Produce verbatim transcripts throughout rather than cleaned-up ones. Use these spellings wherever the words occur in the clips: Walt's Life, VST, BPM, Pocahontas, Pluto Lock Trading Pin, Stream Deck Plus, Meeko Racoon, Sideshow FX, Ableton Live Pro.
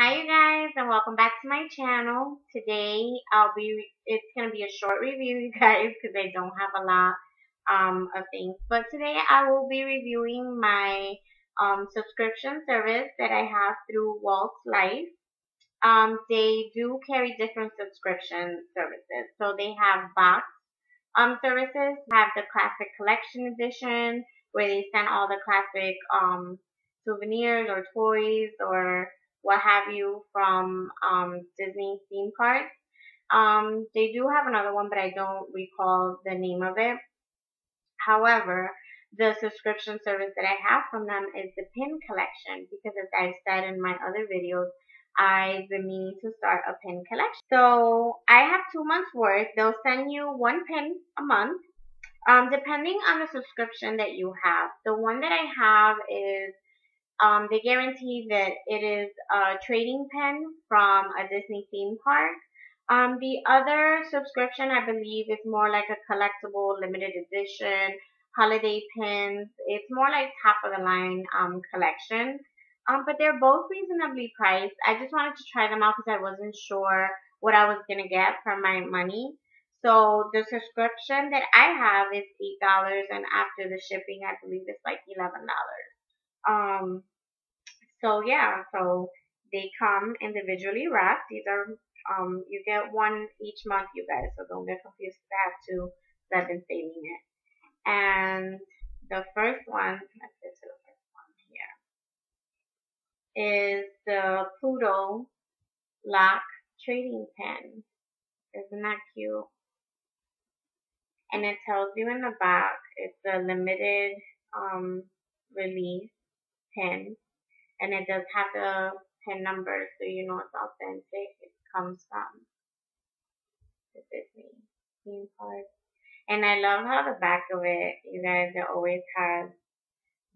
Hi you guys, and welcome back to my channel. Today I'll be it's gonna be a short review, you guys, because I don't have a lot um of things. But today I will be reviewing my um subscription service that I have through Walt's Life. Um they do carry different subscription services. So they have box um services, they have the classic collection edition where they send all the classic um souvenirs or toys or what have you from um, Disney theme parks. Um, they do have another one, but I don't recall the name of it. However, the subscription service that I have from them is the pin collection, because as I've said in my other videos, I've been meaning to start a pin collection. So I have two months worth. They'll send you one pin a month, um, depending on the subscription that you have. The one that I have is Um, they guarantee that it is a trading pin from a Disney theme park. Um, the other subscription, I believe, is more like a collectible, limited edition, holiday pins. It's more like top-of-the-line um, collection. Um, but they're both reasonably priced. I just wanted to try them out because I wasn't sure what I was going to get for my money. So the subscription that I have is eight dollars, and after the shipping, I believe it's like eleven dollars. Um, so yeah, so they come individually wrapped. These are, um, you get one each month, you guys, so don't get confused with that too, because I've been saving it. And the first one, let's get to the first one here, is the Pluto Lock Trading Pin. Isn't that cute? And it tells you in the back, it's a limited, um, release pin, and it does have the pin number, so you know it's authentic. It comes from the Disney theme park. And I love how the back of it, you guys, it always has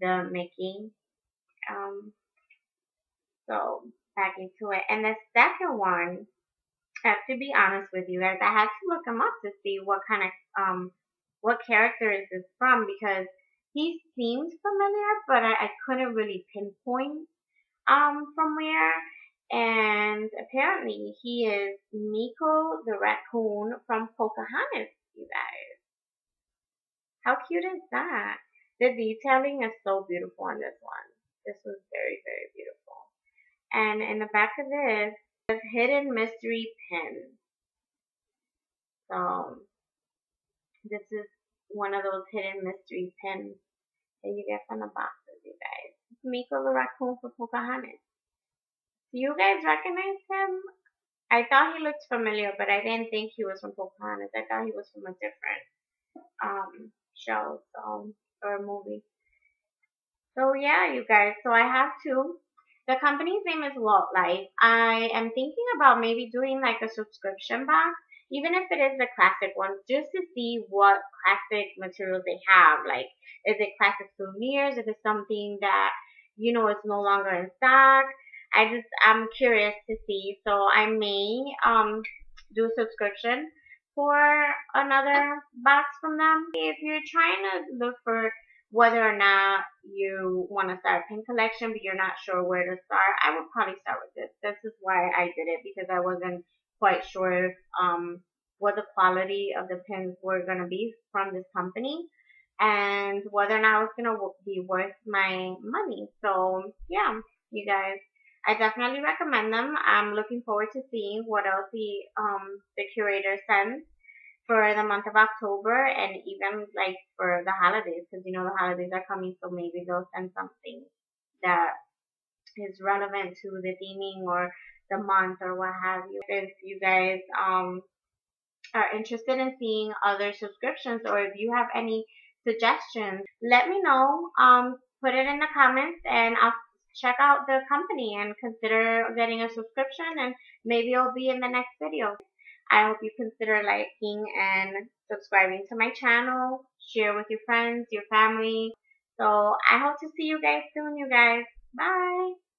the Mickey um so back into it. And the second one, I have to be honest with you guys, I had to look him up to see what kind of um what character is this from, because he seemed familiar, but I, I couldn't really pinpoint um from where. And apparently he is Meeko the Raccoon from Pocahontas, you guys. How cute is that? The detailing is so beautiful on this one. This was very, very beautiful. And in the back of this, it says Hidden Mystery Pin. So this is one of those hidden mystery pins that you get from the boxes, you guys. It's Meeko the Raccoon for Pocahontas. Do you guys recognize him? I thought he looked familiar, but I didn't think he was from Pocahontas. I thought he was from a different um show, so, or a movie. So yeah, you guys. So I have two. The company's name is Walt's Life. I am thinking about maybe doing like a subscription box, even if it is the classic one, just to see what classic materials they have. Like, is it classic souvenirs? Is it something that, you know, is no longer in stock? I just, I'm curious to see. So I may um do a subscription for another box from them. If you're trying to look for whether or not you want to start a pin collection, but you're not sure where to start, I would probably start with this. This is why I did it, because I wasn't quite sure um what the quality of the pins were going to be from this company, and whether or not it's going to be worth my money. So yeah, you guys, I definitely recommend them. I'm looking forward to seeing what else the um the curator sends for the month of October, and even like for the holidays, because you know the holidays are coming, so maybe they'll send something that is relevant to the theming or the month or what have you. If you guys um are interested in seeing other subscriptions, or if you have any suggestions, let me know. Um put it in the comments, and I'll check out the company and consider getting a subscription, and maybe it'll be in the next video. I hope you consider liking and subscribing to my channel. Share with your friends, your family. So I hope to see you guys soon, you guys. Bye.